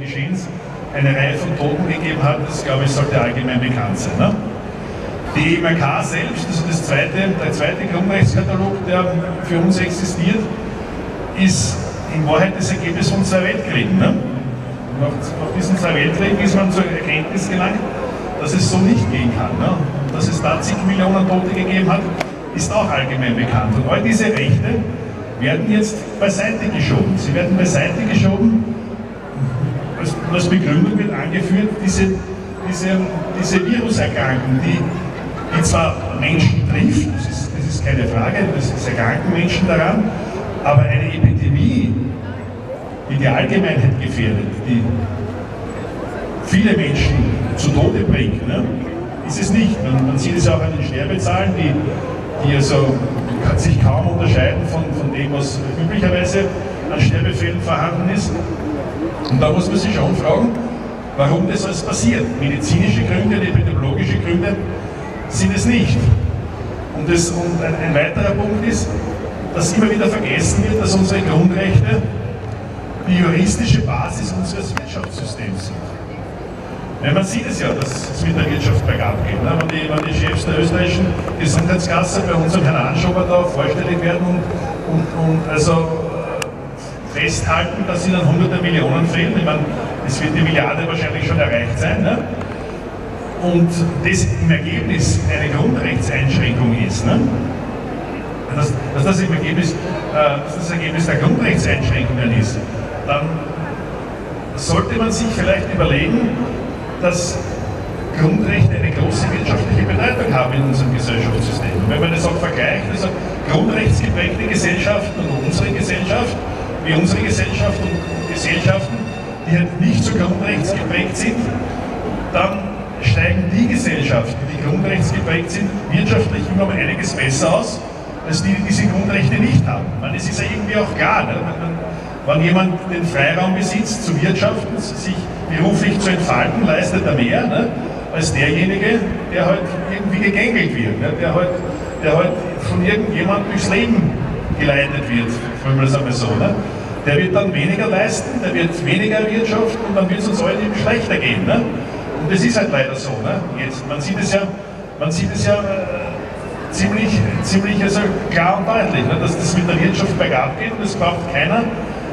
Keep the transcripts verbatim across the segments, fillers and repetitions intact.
Geschehens eine Reihe von Toten gegeben hat, das glaube ich sollte allgemein bekannt sein. Ne? Die E M R K selbst, also das zweite, der zweite Grundrechtskatalog, der für uns existiert, ist in Wahrheit das Ergebnis von zwei Weltkriegen. Ne? Nach, nach diesen zwei Weltkriegen ist man zur Erkenntnis gelangt, dass es so nicht gehen kann. Ne? Dass es da zig Millionen Tote gegeben hat, ist auch allgemein bekannt. Und all diese Rechte werden jetzt beiseite geschoben. Sie werden beiseite geschoben, als, als Begründung wird angeführt, diese, diese, diese Viruserkrankung, die, die zwar Menschen trifft, das ist, das ist keine Frage, das, das erkranken Menschen daran, aber eine Epidemie, die die Allgemeinheit gefährdet, die viele Menschen zu Tode bringt, ne, ist es nicht. Man, man sieht es auch an den Sterbezahlen, die, die also, kann sich kaum unterscheiden von, von dem, was üblicherweise an Sterbefällen vorhanden ist. Und da muss man sich schon fragen, warum das alles passiert. Medizinische Gründe, epidemiologische Gründe sind es nicht. Und, das, und ein, ein weiterer Punkt ist, dass immer wieder vergessen wird, dass unsere Grundrechte die juristische Basis unseres Wirtschaftssystems sind. Ja, man sieht es ja, dass es mit der Wirtschaft bergab geht. Ne? Wenn, die, wenn die Chefs der österreichischen Gesundheitskasse bei unserem Herrn Anschober da vorstellig werden und, und, und also festhalten, dass ihnen hunderte Millionen fehlen. Ich meine, es wird die Milliarde wahrscheinlich schon erreicht sein. Ne? Und das im Ergebnis eine Grundrechtseinschränkung ist. Ne? Dass, dass, das im Ergebnis, äh, dass das Ergebnis der Grundrechtseinschränkungen ist, dann sollte man sich vielleicht überlegen, dass Grundrechte eine große wirtschaftliche Bedeutung haben in unserem Gesellschaftssystem. Und wenn man das auch vergleicht, also grundrechtsgeprägte Gesellschaften und unsere Gesellschaft, wie unsere Gesellschaft und Gesellschaften, die halt nicht so grundrechtsgeprägt sind, dann steigen die Gesellschaften, die grundrechtsgeprägt sind, wirtschaftlich immer um einiges besser aus, als die, die diese Grundrechte nicht haben. Man, es ist ja irgendwie auch klar, ne? Wenn, wenn jemand den Freiraum besitzt, zu wirtschaften, sich beruflich zu entfalten, leistet er mehr, ne? Als derjenige, der halt irgendwie gegängelt wird, ne? der, halt, der halt von irgendjemandem durchs Leben geleitet wird, wenn man das einmal so, ne? Der wird dann weniger leisten, der wird weniger wirtschaften und dann wird es uns allen eben schlechter gehen. Ne? Und das ist halt leider so. Ne? Jetzt, man sieht es ja, man sieht es ja Ziemlich, ziemlich also klar und deutlich, ne, dass das mit der Wirtschaft bergab geht und es braucht keiner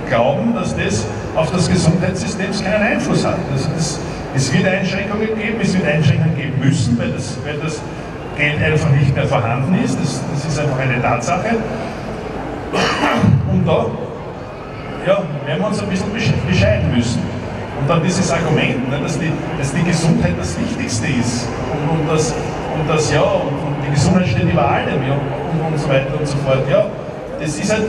glauben, dass das auf das Gesundheitssystem keinen Einfluss hat. Das, das, es wird Einschränkungen geben, es wird Einschränkungen geben müssen, weil das, weil das Geld einfach nicht mehr vorhanden ist. Das, das ist einfach eine Tatsache. Und da ja, werden wir uns ein bisschen bescheiden müssen. Und dann dieses Argument, ne, dass, die, dass die Gesundheit das Wichtigste ist und, und, das, und das ja, und, die Gesundheit steht über allem und, und, und so weiter und so fort. Ja, das ist halt,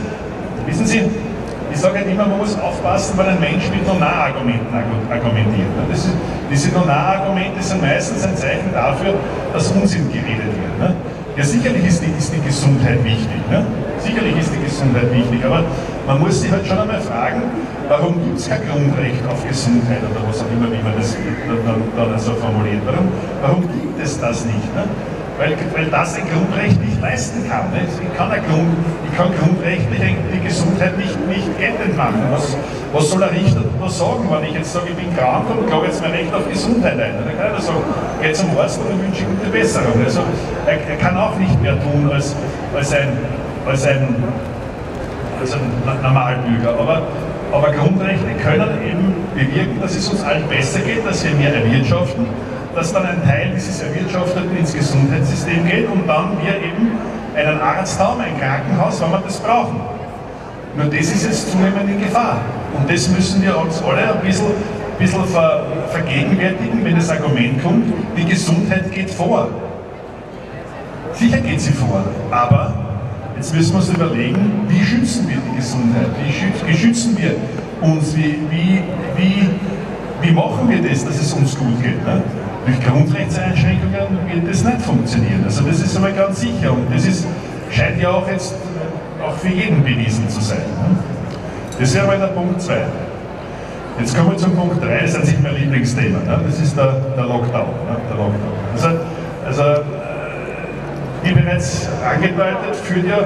wissen Sie, ich sage halt immer, man muss aufpassen, weil ein Mensch mit No-Nah-Argumenten argumentiert. Das ist, diese No-Nah-Argumente sind meistens ein Zeichen dafür, dass Unsinn geredet wird. Ne? Ja, sicherlich ist die, ist die Gesundheit wichtig. Ne? Sicherlich ist die Gesundheit wichtig, aber man muss sich halt schon einmal fragen, warum gibt es kein Grundrecht auf Gesundheit oder was auch immer, wie man das dann, dann so formuliert. Warum, warum gibt es das nicht? Ne? Weil, weil das ein Grundrecht nicht leisten kann. Ne? Ich kann, Grund, ich kann grundrechtlich die Gesundheit nicht, nicht geltend machen. Was, was soll ein Richter nur sagen, wenn ich jetzt sage, ich bin krank und klage jetzt mein Recht auf Gesundheit ein? Dann kann er sagen, geh zum Arzt und wünsche gute Besserung. Also, er, er kann auch nicht mehr tun als, als, ein, als, ein, als ein Normalbürger. Aber, aber Grundrechte können eben bewirken, dass es uns allen besser geht, dass wir mehr erwirtschaften, dass dann ein Teil dieses Erwirtschafteten ins Gesundheitssystem geht und dann wir eben einen Arzt haben, ein Krankenhaus, wenn wir das brauchen. Nur das ist jetzt zunehmend in Gefahr. Und das müssen wir uns alle ein bisschen, ein bisschen ver, vergegenwärtigen, wenn das Argument kommt, die Gesundheit geht vor. Sicher geht sie vor, aber jetzt müssen wir uns überlegen, wie schützen wir die Gesundheit, wie, schüt, wie schützen wir uns, wie, wie, wie, wie machen wir das, dass es uns gut geht. Ne? Durch Grundrechtseinschränkungen wird das nicht funktionieren. Also das ist einmal ganz sicher und das ist, scheint ja auch jetzt auch für jeden bewiesen zu sein. Das wäre mal der Punkt zwei. Jetzt kommen wir zum Punkt drei, das ist an sich mein Lieblingsthema. Das ist der, der Lockdown. Der Lockdown. Also, also wie bereits angedeutet, führt ja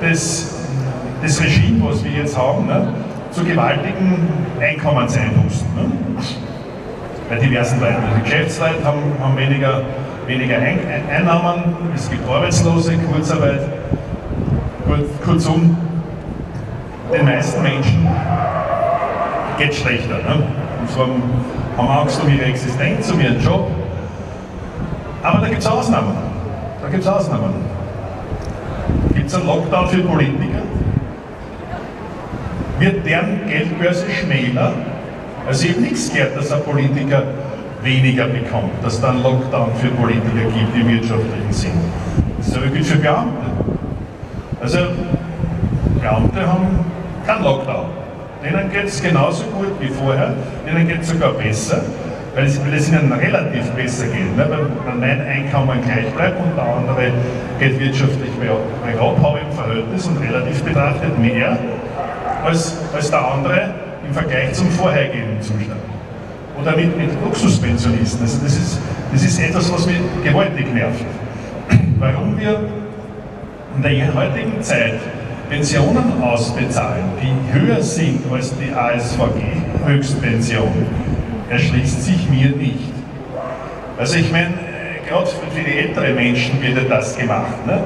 das, das Regime, was wir jetzt haben, zu gewaltigen Einkommenseinbußen. Ne? Bei diversen Leuten. Die Geschäftsleute haben, haben weniger, weniger Ein Einnahmen, es gibt Arbeitslose, Kurzarbeit. Kurzum, den meisten Menschen geht es schlechter. Ne? Und zwar haben Angst um ihre Existenz, um ihren Job. Aber da gibt es Ausnahmen. Da gibt es Ausnahmen. Gibt es einen Lockdown für Politiker? Wird deren Geldbörse schmäler? Also ich habe nichts gehört, dass ein Politiker weniger bekommt, dass da einen Lockdown für Politiker gibt im wirtschaftlichen Sinn. Das ist aber gut für Beamte. Also Beamte haben keinen Lockdown. Denen geht es genauso gut wie vorher, denen geht es sogar besser, weil es, weil es ihnen relativ besser geht. Ne? Weil mein Einkommen gleich bleibt und der andere geht wirtschaftlich mehr ab, habe im Verhältnis und relativ betrachtet mehr als, als der andere im Vergleich zum vorhergehenden Zustand. Oder mit, mit Luxuspensionisten. Also das ist, das ist etwas, was mich gewaltig nervt. Warum wir in der heutigen Zeit Pensionen ausbezahlen, die höher sind als die A S V G-Höchstpension, erschließt sich mir nicht. Also ich meine, gerade für die älteren Menschen wird das gemacht. Ne?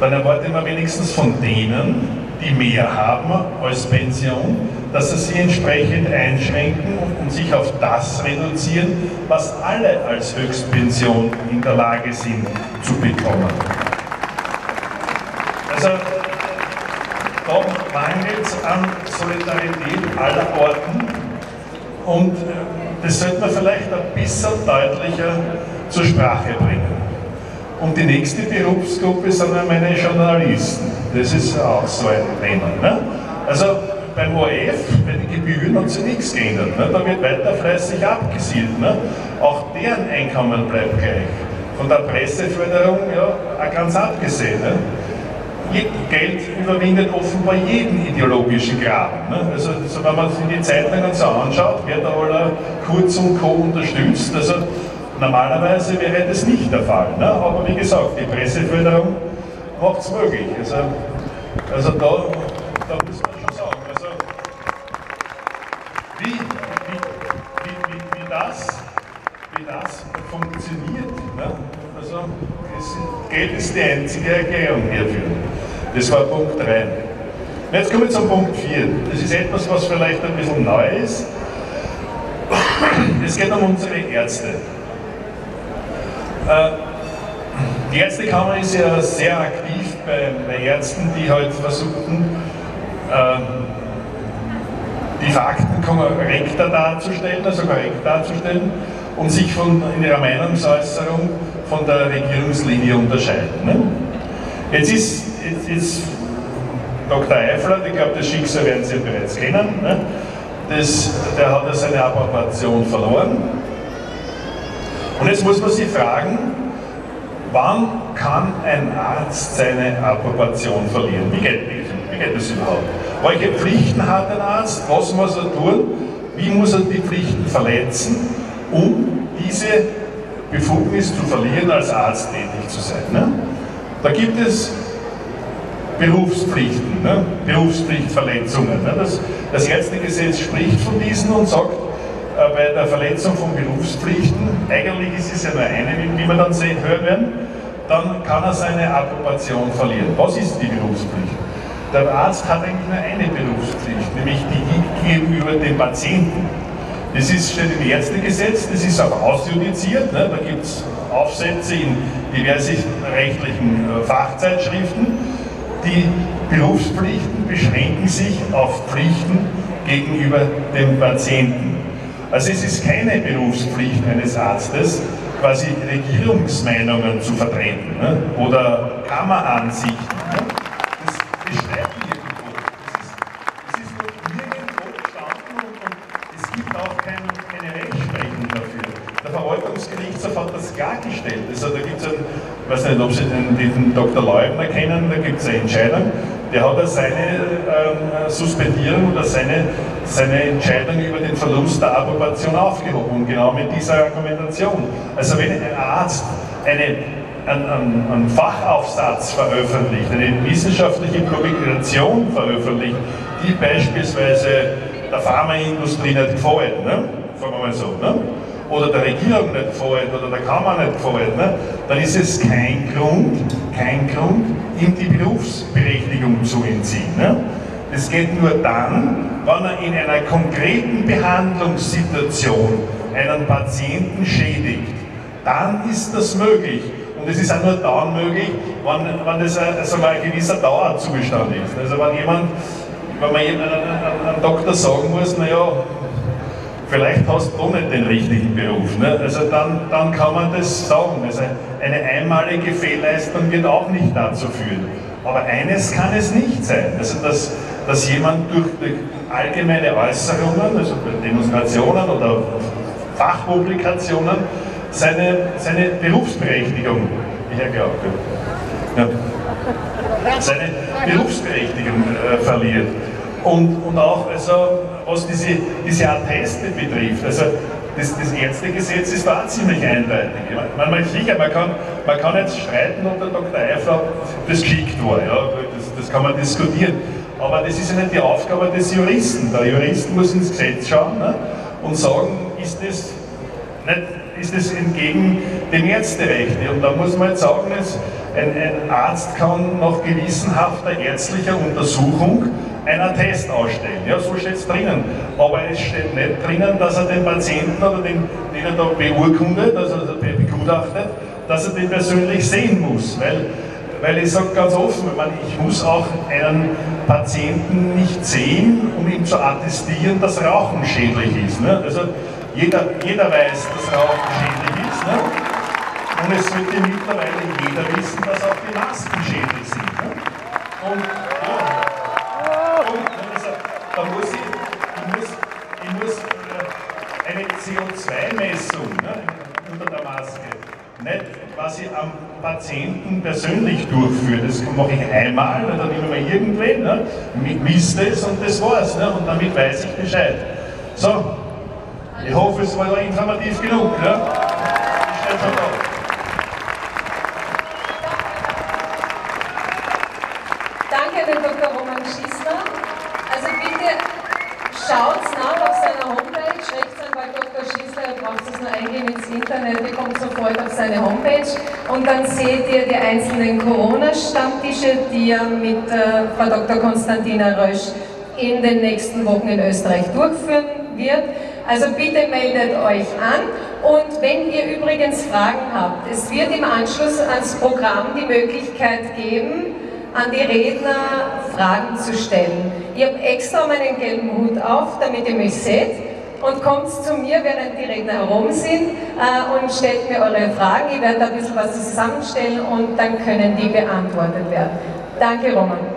Dann erwartet man wenigstens von denen, die mehr haben als Pension, dass sie sich entsprechend einschränken und sich auf das reduzieren, was alle als Höchstpension in der Lage sind zu bekommen. Also, da mangelt es an Solidarität aller Orten und das sollte man vielleicht ein bisschen deutlicher zur Sprache bringen. Und die nächste Berufsgruppe sind ja meine Journalisten. Das ist auch so ein Thema. Ne? Also beim O R F, bei den Gebühren hat sich nichts geändert. Ne? Da wird weiter fleißig abgesiedelt. Ne? Auch deren Einkommen bleibt gleich. Von der Presseförderung ja auch ganz abgesehen. Ne? Geld überwindet offenbar jeden ideologischen Graben. Ne? Also, also wenn man sich die Zeitungen so anschaut, wer da alle Kurz und Co. unterstützt, also normalerweise wäre das nicht der Fall. Ne? Aber wie gesagt, die Presseförderung macht es möglich. Also, also da, da muss man schon sagen, also, wie, wie, wie, wie, wie, das, wie das funktioniert, ne? Also, Geld ist die einzige Erklärung hierfür. Das war Punkt drei. Jetzt kommen wir zum Punkt vier. Das ist etwas, was vielleicht ein bisschen neu ist. Es geht um unsere Ärzte. Die Ärztekammer ist ja sehr aktiv bei Ärzten, die halt versuchen, die Fakten korrekter darzustellen, also korrekt darzustellen und sich von, in ihrer Meinungsäußerung von der Regierungslinie unterscheiden. Ne? Jetzt ist, jetzt ist Doktor Eifler, ich glaube, das Schicksal werden Sie bereits kennen, ne? Das, der hat ja seine Approbation verloren. Und jetzt muss man sich fragen, wann kann ein Arzt seine Approbation verlieren? Wie geht, wie geht das überhaupt? Welche Pflichten hat ein Arzt? Was muss er tun? Wie muss er die Pflichten verletzen, um diese Befugnis zu verlieren, als Arzt tätig zu sein? Ne? Da gibt es Berufspflichten, ne? Berufspflichtverletzungen. Ne? Das, das Ärztegesetz spricht von diesen und sagt, äh, bei der Verletzung von Berufspflichten, eigentlich ist es ja nur eine, wie wir dann sehen, hören werden, dann kann er seine Approbation verlieren. Was ist die Berufspflicht? Der Arzt hat eigentlich nur eine Berufspflicht, nämlich die gegenüber dem Patienten. Das ist, steht im Ärztegesetz, das ist auch ausjudiziert, ne? Da gibt es Aufsätze in diversen rechtlichen Fachzeitschriften. Die Berufspflichten beschränken sich auf Pflichten gegenüber dem Patienten. Also es ist keine Berufspflicht eines Arztes, quasi Regierungsmeinungen zu vertreten, ne? Oder Kammeransichten. Ne? Das, das schreibt irgendwo. Das ist, das ist nur nirgendwo gestanden und es gibt auch keine, keine Rechtsprechung dafür. Der Verwaltungsgerichtshof hat das klargestellt. Also da gibt es einen, ich weiß nicht, ob Sie den, den Doktor Leubner kennen, da gibt es eine Entscheidung, der hat seine ähm, Suspendierung oder seine, seine Entscheidung über den Verlust der Approbation aufgehoben, genau mit dieser Argumentation. Also wenn ein Arzt eine, einen, einen, einen Fachaufsatz veröffentlicht, eine wissenschaftliche Publikation veröffentlicht, die beispielsweise der Pharmaindustrie nicht gefällt, ne? Sagen wir mal so, ne? Oder der Regierung nicht gefällt oder der Kammer nicht gefällt, ne? Dann ist es kein Grund, kein Grund, ihm die Berufsberechtigung zu entziehen. Ne? Das geht nur dann, wenn er in einer konkreten Behandlungssituation einen Patienten schädigt. Dann ist das möglich. Und es ist auch nur dann möglich, wenn, wenn das ein, also ein gewisser Dauerzustand ist. Also wenn jemand, wenn man einem Doktor sagen muss, naja, vielleicht hast du nicht den richtigen Beruf, ne? Also dann, dann kann man das sagen. Also eine einmalige Fehlleistung wird auch nicht dazu führen. Aber eines kann es nicht sein, also dass, dass jemand durch, durch allgemeine Äußerungen, also Demonstrationen oder Fachpublikationen, seine, seine Berufsberechtigung, ich habe geglaubt, ja, seine Berufsberechtigung äh, verliert. Und, und auch, also, was diese, diese Atteste betrifft, also das, das Ärztegesetz ist da ziemlich eindeutig. Man, man, sicher, man, kann, man kann jetzt streiten, ob der Doktor Eifler das geschickt war, ja, das, das kann man diskutieren. Aber das ist ja nicht die Aufgabe des Juristen. Der Jurist muss ins Gesetz schauen, ne, und sagen, ist das nicht, ist das entgegen dem Ärzterecht. Und da muss man jetzt sagen, dass ein, ein Arzt kann nach gewissenhafter ärztlicher Untersuchung einen Attest ausstellen. Ja, so steht es drinnen. Aber es steht nicht drinnen, dass er den Patienten oder den, den er da beurkundet, also begutachtet, dass er den persönlich sehen muss. Weil, weil ich sage ganz offen, ich meine, ich muss auch einen Patienten nicht sehen, um ihm zu attestieren, dass Rauchen schädlich ist. Ne? Also, Jeder, jeder weiß, dass Rauchen schädlich ist, ne? Und es sollte mittlerweile jeder wissen, dass auch die Masken schädlich sind. Ne? Und, ja, und also, da muss ich, ich muss, ich muss eine C O zwei Messung, ne, unter der Maske, nicht was ich am Patienten persönlich durchführe. Das mache ich einmal, dann nehme ich mal irgendwen, ne, misst es und das war's. Ne? Und damit weiß ich Bescheid. So. Ich hoffe, es war informativ genug, ne? Ich stelle schon auf. Danke an den Doktor Roman Schießler. Also bitte schaut nach auf seiner Homepage, schreibt es an bei Doktor Schießler, ihr braucht es nur eingeben ins Internet, ihr kommt sofort auf seine Homepage und dann seht ihr die einzelnen Corona-Stammtische, die er mit äh, Frau Doktor Konstantina Rösch in den nächsten Wochen in Österreich durchführen wird. Also bitte meldet euch an und wenn ihr übrigens Fragen habt, es wird im Anschluss ans Programm die Möglichkeit geben, an die Redner Fragen zu stellen. Ich habe extra meinen gelben Hut auf, damit ihr mich seht und kommt zu mir, während die Redner herum sind äh, und stellt mir eure Fragen. Ich werde da ein bisschen was zusammenstellen und dann können die beantwortet werden. Danke, Roman.